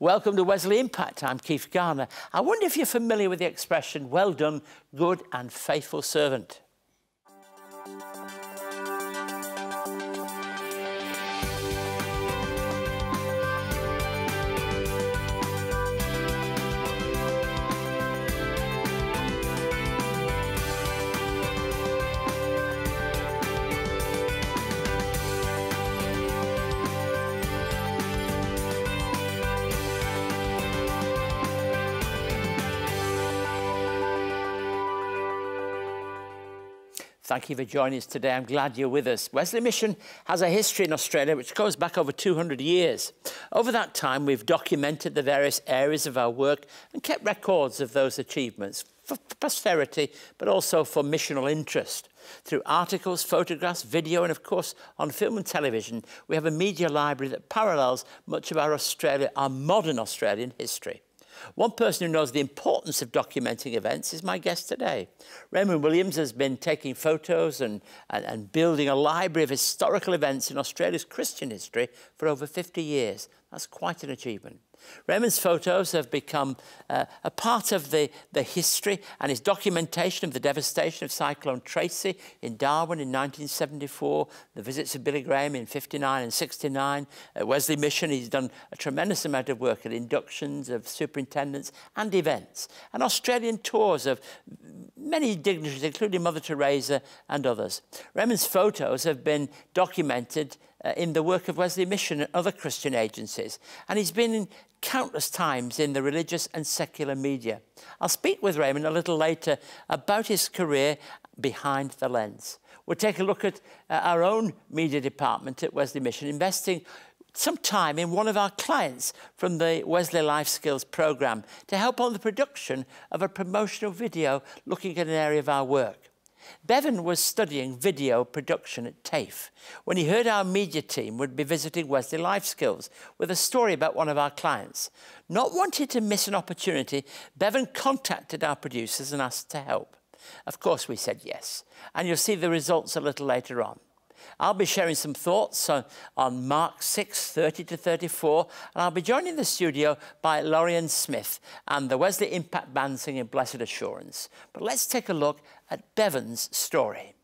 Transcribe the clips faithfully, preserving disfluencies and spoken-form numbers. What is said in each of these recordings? Welcome to Wesley Impact. I'm Keith Garner. I wonder if you're familiar with the expression, well done, good and faithful servant. Thank you for joining us today. I'm glad you're with us. Wesley Mission has a history in Australia which goes back over two hundred years. Over that time, we've documented the various areas of our work and kept records of those achievements for posterity, but also for missional interest. Through articles, photographs, video, and of course, on film and television, we have a media library that parallels much of our Australia, our modern Australian history. One person who knows the importance of documenting events is my guest today. Ramon Williams has been taking photos and, and, and building a library of historical events in Australia's Christian history for over fifty years. That's quite an achievement. Ramon's photos have become uh, a part of the, the history, and his documentation of the devastation of Cyclone Tracy in Darwin in nineteen seventy-four, the visits of Billy Graham in fifty-nine and sixty-nine, at Wesley Mission, he's done a tremendous amount of work at inductions of superintendents and events, and Australian tours of many dignitaries, including Mother Teresa and others. Ramon's photos have been documented Uh, in the work of Wesley Mission and other Christian agencies. And he's been in countless times in the religious and secular media. I'll speak with Raymond a little later about his career behind the lens. We'll take a look at uh, our own media department at Wesley Mission, investing some time in one of our clients from the Wesley Life Skills program to help on the production of a promotional video looking at an area of our work. Bevan was studying video production at TAFE when he heard our media team would be visiting Wesley Life Skills with a story about one of our clients. Not wanting to miss an opportunity, Bevan contacted our producers and asked to help. Of course, we said yes, and you'll see the results a little later on. I'll be sharing some thoughts on, on Mark six, thirty to thirty-four, and I'll be joined in the studio by Laurian Smith and the Wesley Impact Band singing Blessed Assurance. But let's take a look at Bevan's story.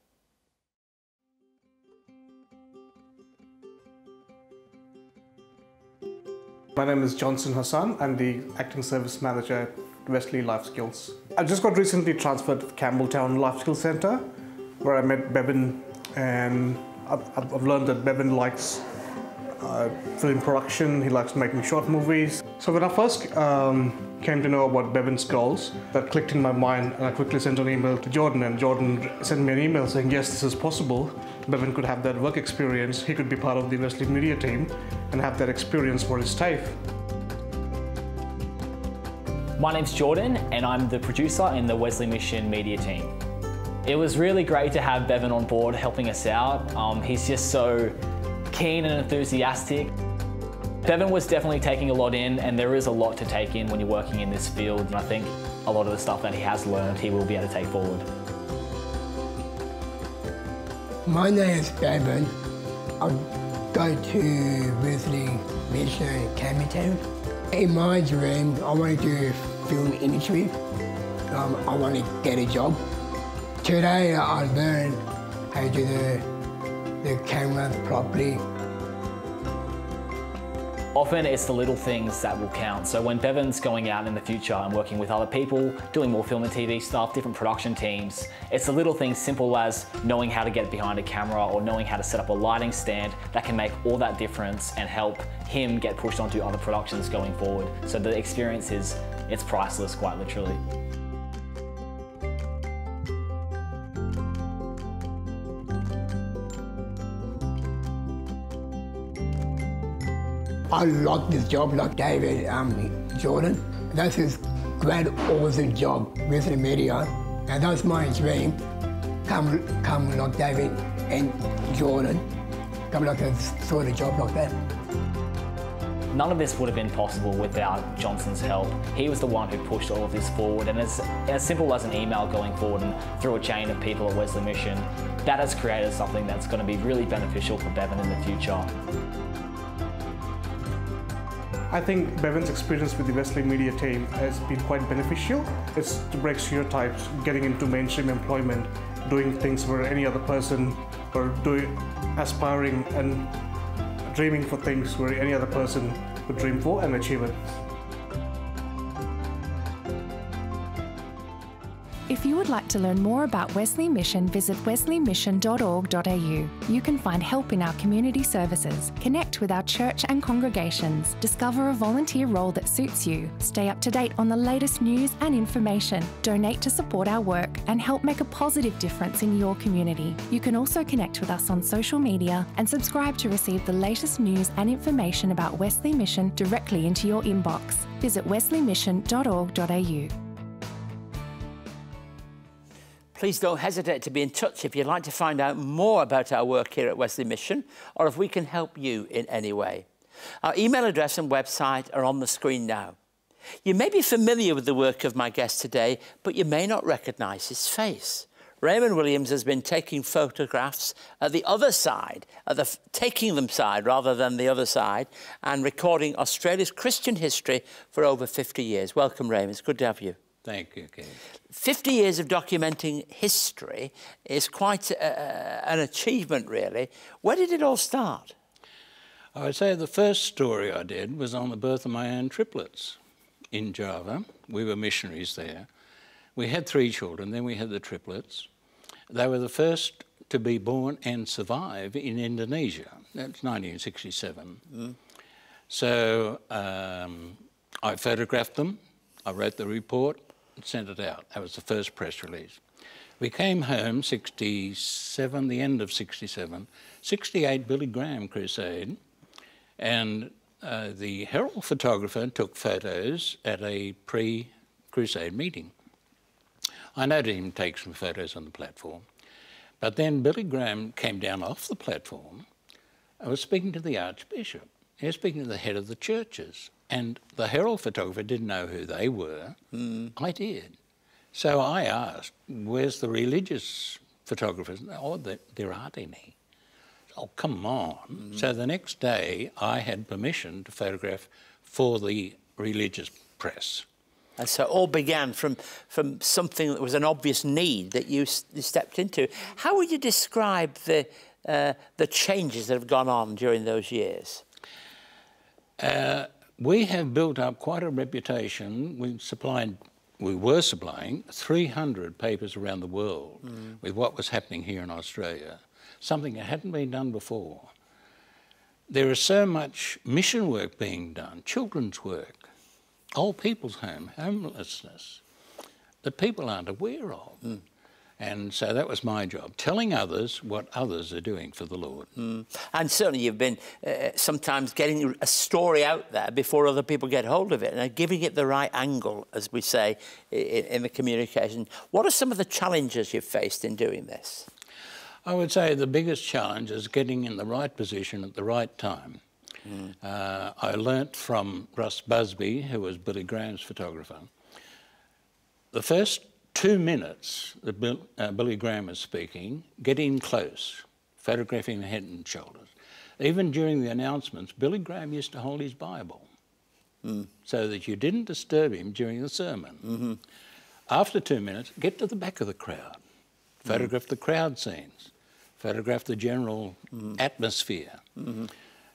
My name is Johnson Hassan. I'm the Acting Service Manager at Wesley Life Skills. I just got recently transferred to the Campbelltown Life Skills Centre, where I met Bevan, and I've learned that Bevan likes uh, film production, he likes making short movies. So when I first um, came to know about Bevan's goals, that clicked in my mind, and I quickly sent an email to Jordan, and Jordan sent me an email saying, yes, this is possible. Bevan could have that work experience, he could be part of the Wesley media team and have that experience for his TAFE. My name's Jordan, and I'm the producer in the Wesley Mission media team. It was really great to have Bevan on board helping us out. Um, he's just so keen and enthusiastic. Bevan was definitely taking a lot in, and there is a lot to take in when you're working in this field, and I think a lot of the stuff that he has learned he will be able to take forward. My name is Bevan. I go to Wesley Mission Capernaum. In my dream, I want to do film industry. Um, I want to get a job. Today I learned how to do the, the camera properly. Often it's the little things that will count. So when Bevan's going out in the future and working with other people, doing more film and T V stuff, different production teams, it's the little things, simple as knowing how to get behind a camera or knowing how to set up a lighting stand, that can make all that difference and help him get pushed onto other productions going forward. So the experience is, it's priceless, quite literally. I like this job, like David um, Jordan. That's his great, awesome job with the media. And that's my dream. Come, come like David and Jordan. Come like a sort of job like that. None of this would have been possible without Johnson's help. He was the one who pushed all of this forward, and it's as simple as an email going forward and through a chain of people at Wesley Mission, that has created something that's going to be really beneficial for Bevan in the future. I think Bevan's experience with the Wesley Media team has been quite beneficial. It's to break stereotypes, getting into mainstream employment, doing things where any other person, or doing, aspiring and dreaming for things where any other person would dream for and achieve it. If you would like to learn more about Wesley Mission, visit wesley mission dot org dot a u. You can find help in our community services, connect with our church and congregations, discover a volunteer role that suits you, stay up to date on the latest news and information, donate to support our work, and help make a positive difference in your community. You can also connect with us on social media and subscribe to receive the latest news and information about Wesley Mission directly into your inbox. Visit wesley mission dot org dot a u. Please don't hesitate to be in touch if you'd like to find out more about our work here at Wesley Mission, or if we can help you in any way. Our email address and website are on the screen now. You may be familiar with the work of my guest today, but you may not recognise his face. Ramon Williams has been taking photographs at the other side, at the taking them side rather than the other side, and recording Australia's Christian history for over fifty years. Welcome, Ramon. It's good to have you. Thank you, Keith. fifty years of documenting history is quite a, an achievement, really. Where did it all start? I would say the first story I did was on the birth of my own triplets in Java. We were missionaries there. We had three children, then we had the triplets. They were the first to be born and survive in Indonesia. That's nineteen sixty-seven. Mm. So um, I photographed them. I wrote the report and sent it out. That was the first press release. We came home, sixty-seven, the end of sixty-seven, sixty-eight Billy Graham crusade, and uh, the Herald photographer took photos at a pre-crusade meeting. I noted him take some photos on the platform, but then Billy Graham came down off the platform. I was speaking to the Archbishop. He was speaking to the head of the churches. And the Herald photographer didn't know who they were. Mm. I did. So I asked, where's the religious photographers? Oh, there aren't any. Oh, come on. Mm. So the next day, I had permission to photograph for the religious press. And so it all began from, from something that was an obvious need that you, you stepped into. How would you describe the, uh, the changes that have gone on during those years? Uh, We have built up quite a reputation. We supplied, we were supplying three hundred papers around the world mm. with what was happening here in Australia, something that hadn't been done before. There is so much mission work being done, children's work, old people's home, homelessness, that people aren't aware of. Mm. And so that was my job, telling others what others are doing for the Lord. Mm. And certainly you've been uh, sometimes getting a story out there before other people get hold of it and giving it the right angle, as we say, in, in the communication. What are some of the challenges you've faced in doing this? I would say the biggest challenge is getting in the right position at the right time. Mm. Uh, I learnt from Russ Busby, who was Billy Graham's photographer, the first Two minutes that Bill, uh, Billy Graham is speaking, get in close, photographing the head and shoulders. Even during the announcements, Billy Graham used to hold his Bible mm. so that you didn't disturb him during the sermon. Mm-hmm. After two minutes, get to the back of the crowd, photograph mm. the crowd scenes, photograph the general mm. atmosphere. Mm-hmm.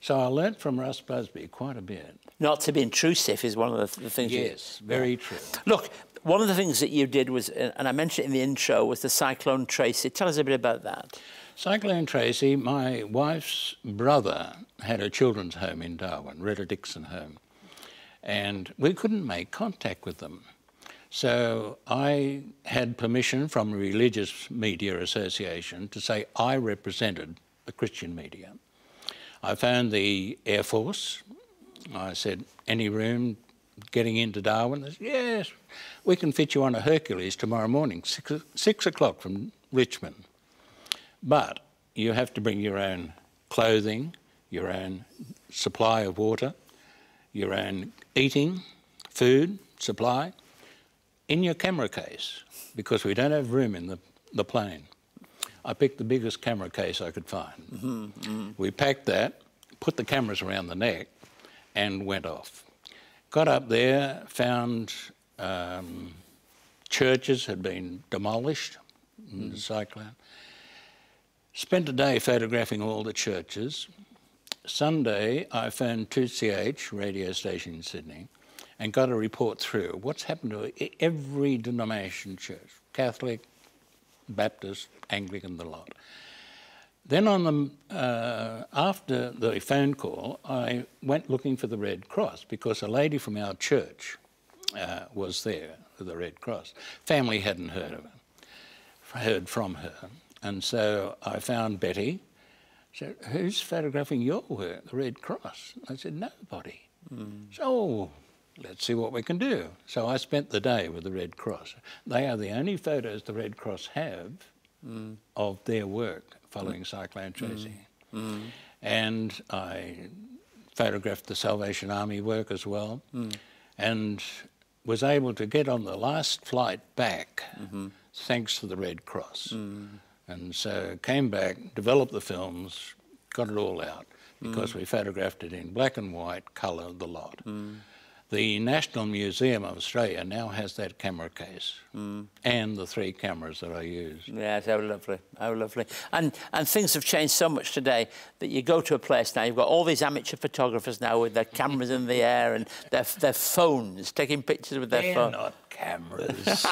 So I learnt from Russ Busby quite a bit. Not to be intrusive is one of the, th the things... Yes, you... very true. Look, one of the things that you did was, and I mentioned it in the intro, was the Cyclone Tracy. Tell us a bit about that. Cyclone Tracy, my wife's brother had a children's home in Darwin, Retta Dixon Home, and we couldn't make contact with them. So I had permission from a religious media association to say I represented the Christian media. I phoned the Air Force. I said, any room getting into Darwin? They said, yes, we can fit you on a Hercules tomorrow morning, six, six o'clock from Richmond. But you have to bring your own clothing, your own supply of water, your own eating, food, supply, in your camera case, because we don't have room in the, the plane. I picked the biggest camera case I could find. Mm-hmm, mm-hmm. We packed that, put the cameras around the neck, and went off. Got up there, found um, churches had been demolished in mm. the cyclone. Spent a day photographing all the churches. Sunday, I phoned two C H, radio station in Sydney, and got a report through. What's happened to every denomination church, Catholic, Baptist, Anglican, the lot. Then on the, uh, after the phone call, I went looking for the Red Cross because a lady from our church uh, was there with the Red Cross. Family hadn't heard of her, heard from her. And so I found Betty. I said, who's photographing your work, the Red Cross? I said, nobody. Mm. So let's see what we can do. So I spent the day with the Red Cross. They are the only photos the Red Cross have mm. of their work following mm. Cyclone Tracy. Mm. Mm. And I photographed the Salvation Army work as well mm. and was able to get on the last flight back mm-hmm. thanks to the Red Cross. Mm. And so came back, developed the films, got it all out because mm. we photographed it in black and white, colour, the lot. Mm. The National Museum of Australia now has that camera case mm. and the three cameras that I used. Yeah, how lovely, how lovely. And, and things have changed so much today that you go to a place now, you've got all these amateur photographers now with their cameras in the air and their, their phones, taking pictures with their They're phone. Not cameras.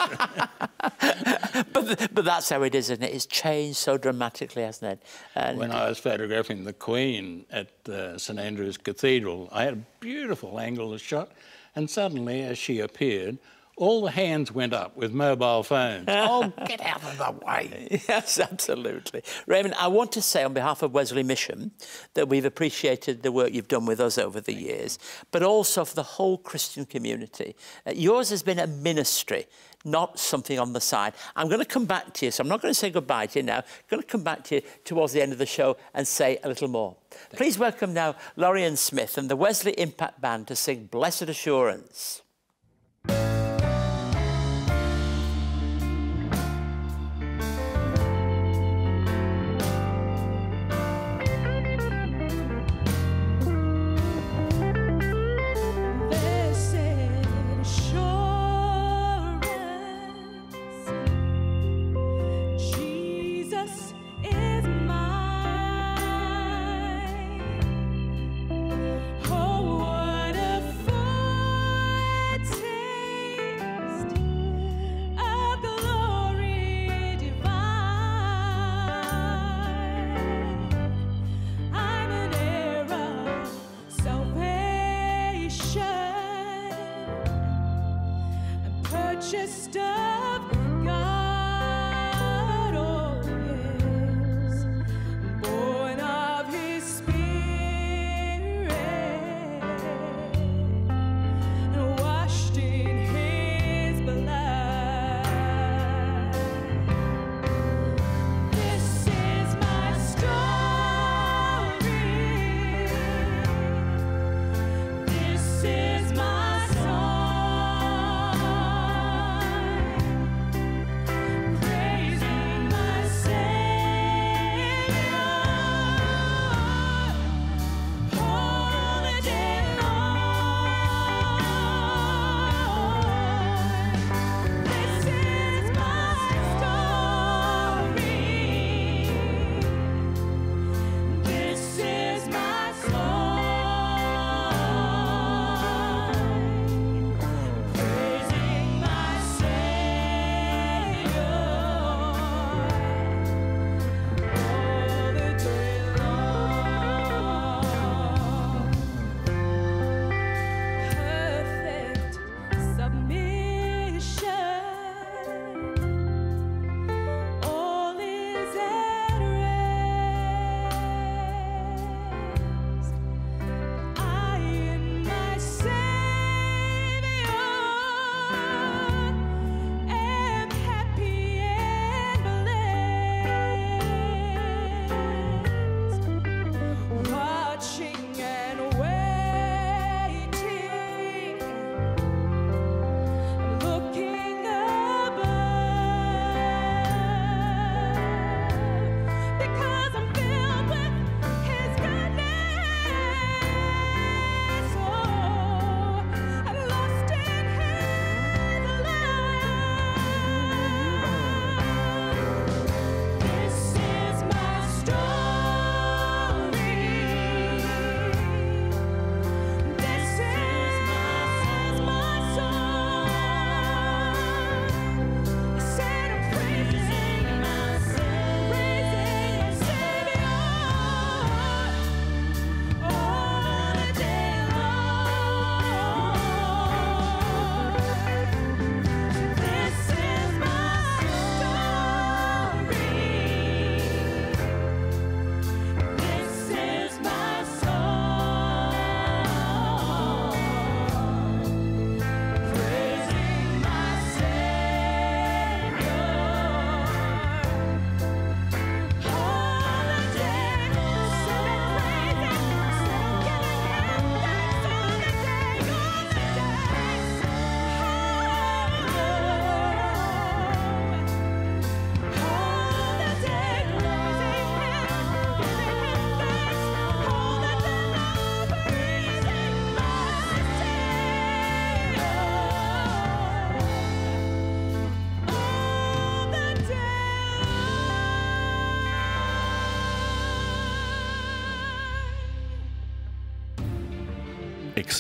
but, but that's how it is, isn't it? It's changed so dramatically, hasn't it? And when I was photographing the Queen at uh, St Andrew's Cathedral, I had a beautiful angle of shot. And suddenly, as she appeared, all the hands went up with mobile phones. Oh, get out of the way. Yes, absolutely. Raymond, I want to say on behalf of Wesley Mission that we've appreciated the work you've done with us over the Thank years, you. But also for the whole Christian community. Uh, yours has been a ministry, not something on the side. I'm going to come back to you, so I'm not going to say goodbye to you now. I'm going to come back to you towards the end of the show and say a little more. Thank Please you. Welcome now Laurian Smith and the Wesley Impact Band to sing Blessed Assurance.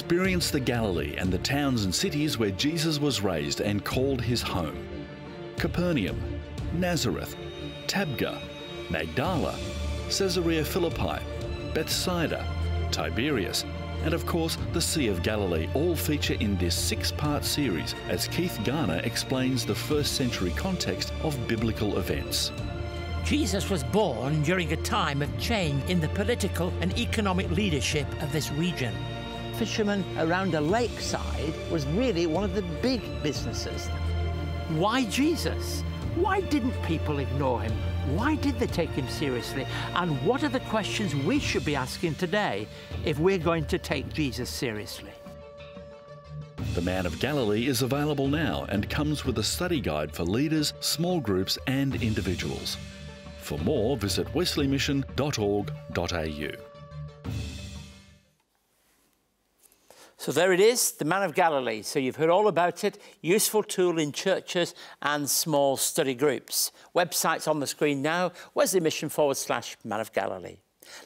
experience the Galilee and the towns and cities where Jesus was raised and called his home. Capernaum, Nazareth, Tabgha, Magdala, Caesarea Philippi, Bethsaida, Tiberias, and of course the Sea of Galilee all feature in this six-part series as Keith Garner explains the first century context of biblical events. Jesus was born during a time of change in the political and economic leadership of this region. Fishermen around the lakeside was really one of the big businesses. Why Jesus? Why didn't people ignore him? Why did they take him seriously? And what are the questions we should be asking today if we're going to take Jesus seriously? The Man of Galilee is available now and comes with a study guide for leaders, small groups and individuals. For more, visit wesley mission dot org dot A U. So there it is, the Man of Galilee. So you've heard all about it. Useful tool in churches and small study groups. Website's on the screen now, Wesley Mission forward slash Man of Galilee.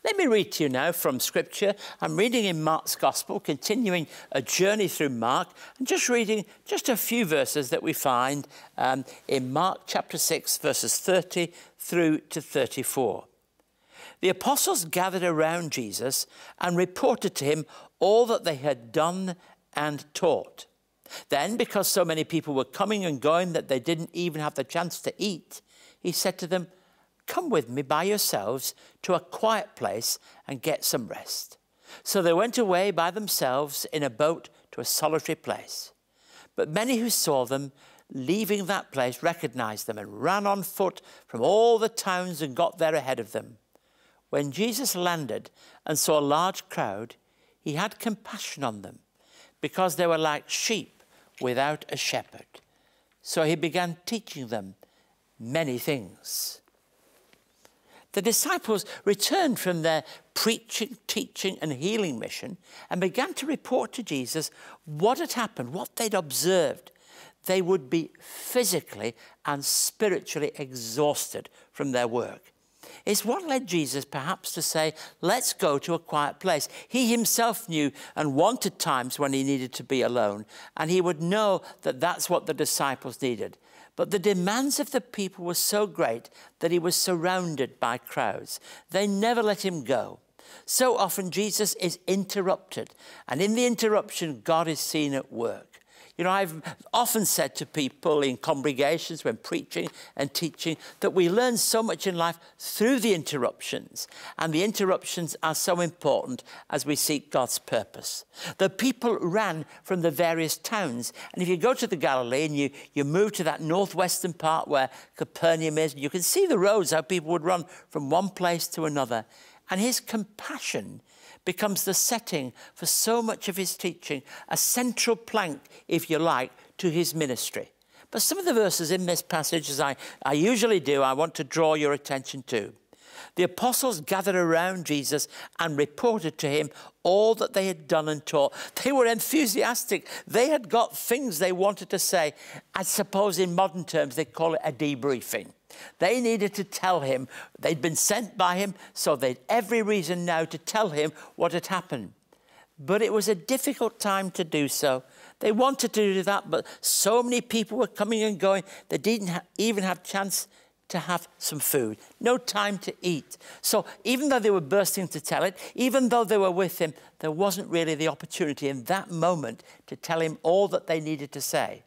Let me read to you now from Scripture. I'm reading in Mark's Gospel, continuing a journey through Mark, and just reading just a few verses that we find um, in Mark chapter six, verses thirty through to thirty-four. The apostles gathered around Jesus and reported to him all that they had done and taught. Then, because so many people were coming and going that they didn't even have the chance to eat, he said to them, "Come with me by yourselves to a quiet place and get some rest." So they went away by themselves in a boat to a solitary place. But many who saw them leaving that place recognized them and ran on foot from all the towns and got there ahead of them. When Jesus landed and saw a large crowd, he had compassion on them because they were like sheep without a shepherd. So he began teaching them many things. The disciples returned from their preaching, teaching and healing mission and began to report to Jesus what had happened, what they'd observed. They would be physically and spiritually exhausted from their work. It's what led Jesus perhaps to say, let's go to a quiet place. He himself knew and wanted times when he needed to be alone, and he would know that that's what the disciples needed. But the demands of the people were so great that he was surrounded by crowds. They never let him go. So often Jesus is interrupted, and in the interruption, God is seen at work. You know, I've often said to people in congregations when preaching and teaching that we learn so much in life through the interruptions, and the interruptions are so important as we seek God's purpose. The people ran from the various towns, and if you go to the Galilee and you, you move to that northwestern part where Capernaum is, you can see the roads, how people would run from one place to another, and his compassion becomes the setting for so much of his teaching, a central plank, if you like, to his ministry. But some of the verses in this passage, as I, I usually do, I want to draw your attention to. The apostles gathered around Jesus and reported to him all that they had done and taught. They were enthusiastic. They had got things they wanted to say. I suppose in modern terms, they call it a debriefing. They needed to tell him. They'd been sent by him, so they'd every reason now to tell him what had happened. But it was a difficult time to do so. They wanted to do that, but so many people were coming and going, they didn't even have chance to have some food, no time to eat. So even though they were bursting to tell it, even though they were with him, there wasn't really the opportunity in that moment to tell him all that they needed to say.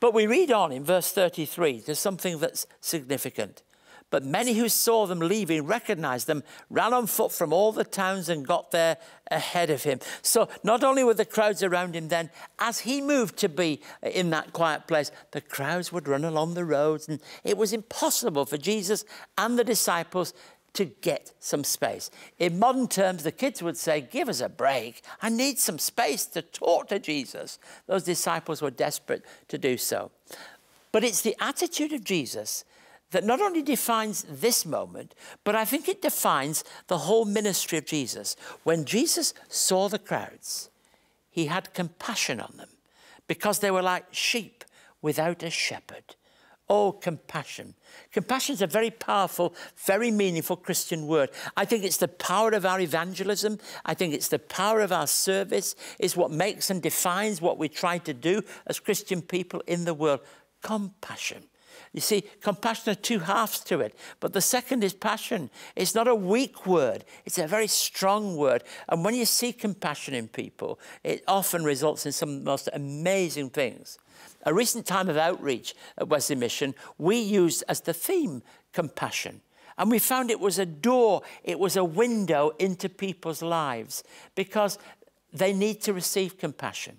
But we read on in verse thirty-three, there's something that's significant. But many who saw them leaving recognized them, ran on foot from all the towns and got there ahead of him. So not only were the crowds around him then, as he moved to be in that quiet place, the crowds would run along the roads, and it was impossible for Jesus and the disciples to get some space. In modern terms, the kids would say, give us a break. I need some space to talk to Jesus. Those disciples were desperate to do so. But it's the attitude of Jesus that not only defines this moment, but I think it defines the whole ministry of Jesus. When Jesus saw the crowds, he had compassion on them because they were like sheep without a shepherd. Oh, compassion. Compassion is a very powerful, very meaningful Christian word. I think it's the power of our evangelism. I think it's the power of our service. It's what makes and defines what we try to do as Christian people in the world. Compassion. You see, compassion are two halves to it, but the second is passion. It's not a weak word. It's a very strong word. And when you see compassion in people, it often results in some of the most amazing things. A recent time of outreach at Wesley Mission, we used as the theme compassion. And we found it was a door, it was a window into people's lives because they need to receive compassion.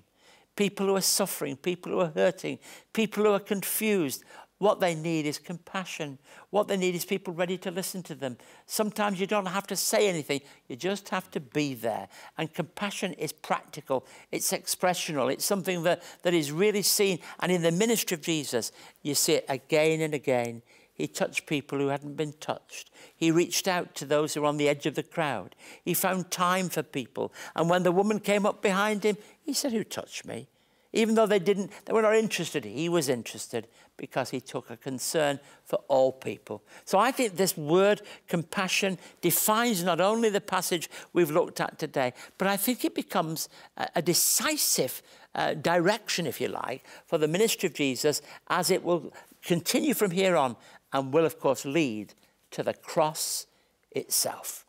People who are suffering, people who are hurting, people who are confused, what they need is compassion. What they need is people ready to listen to them. Sometimes you don't have to say anything. You just have to be there. And compassion is practical. It's expressional. It's something that, that is really seen. And in the ministry of Jesus, you see it again and again. He touched people who hadn't been touched. He reached out to those who were on the edge of the crowd. He found time for people. And when the woman came up behind him, he said, "Who touched me?" Even though they didn't, they were not interested, he was interested because he took a concern for all people. So I think this word compassion defines not only the passage we've looked at today, but I think it becomes a, a decisive uh, direction, if you like, for the ministry of Jesus as it will continue from here on and will, of course, lead to the cross itself.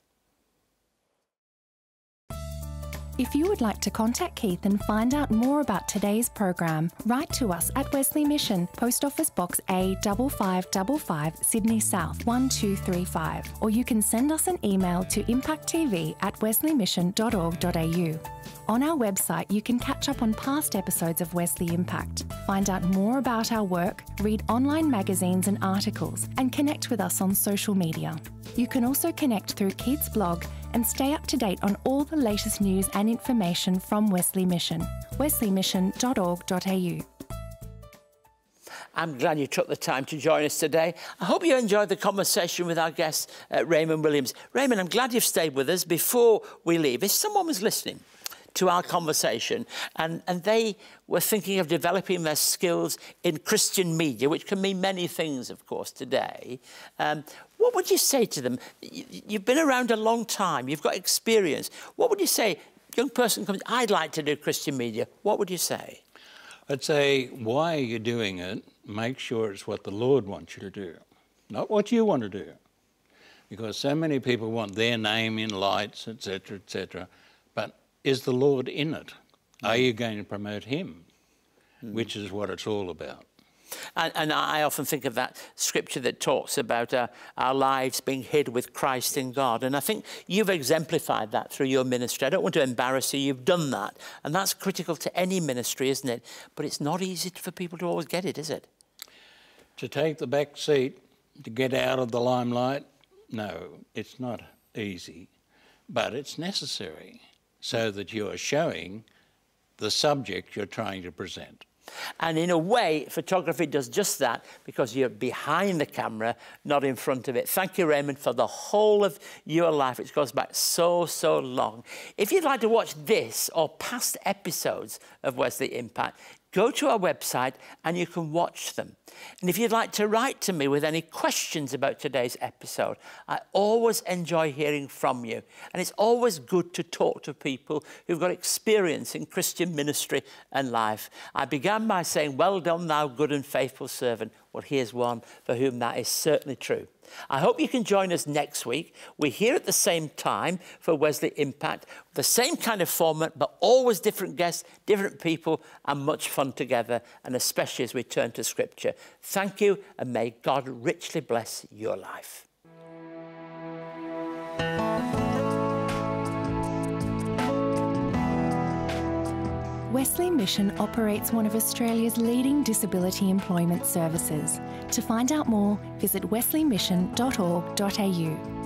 If you would like to contact Keith and find out more about today's program, write to us at Wesley Mission, Post Office Box A five five five five, Sydney South one two three five, or you can send us an email to impact t v at wesley mission dot org dot a u. On our website, you can catch up on past episodes of Wesley Impact, find out more about our work, read online magazines and articles, and connect with us on social media. You can also connect through Keith's blog and stay up to date on all the latest news and information from Wesley Mission, wesley mission dot org dot a u. I'm glad you took the time to join us today. I hope you enjoyed the conversation with our guest, uh, Ramon Williams. Ramon, I'm glad you've stayed with us. Before we leave, if someone was listening to our conversation and, and they were thinking of developing their skills in Christian media, which can mean many things, of course, today, um, what would you say to them? You've been around a long time. You've got experience. What would you say? Young person comes, I'd like to do Christian media. What would you say? I'd say, why are you doing it? Make sure it's what the Lord wants you to do, not what you want to do. Because so many people want their name in lights, et cetera, et cetera. But is the Lord in it? Mm. Are you going to promote him? Mm. Which is what it's all about. And, and I often think of that scripture that talks about uh, our lives being hid with Christ in God. And I think you've exemplified that through your ministry. I don't want to embarrass you. You've done that. And that's critical to any ministry, isn't it? But it's not easy for people to always get it, is it? To take the back seat, to get out of the limelight, no, it's not easy. But it's necessary so that you are showing the subject you're trying to present. And in a way, photography does just that because you're behind the camera, not in front of it. Thank you, Raymond, for the whole of your life, which goes back so, so long. If you'd like to watch this or past episodes of Wesley Impact, go to our website and you can watch them. And if you'd like to write to me with any questions about today's episode, I always enjoy hearing from you. And it's always good to talk to people who've got experience in Christian ministry and life. I began by saying, well done, thou good and faithful servant. Well, here's one for whom that is certainly true. I hope you can join us next week. We're here at the same time for Wesley Impact, the same kind of format, but always different guests, different people, and much fun together, and especially as we turn to Scripture. Thank you, and may God richly bless your life. Wesley Mission operates one of Australia's leading disability employment services. To find out more, visit wesley mission dot org dot a u.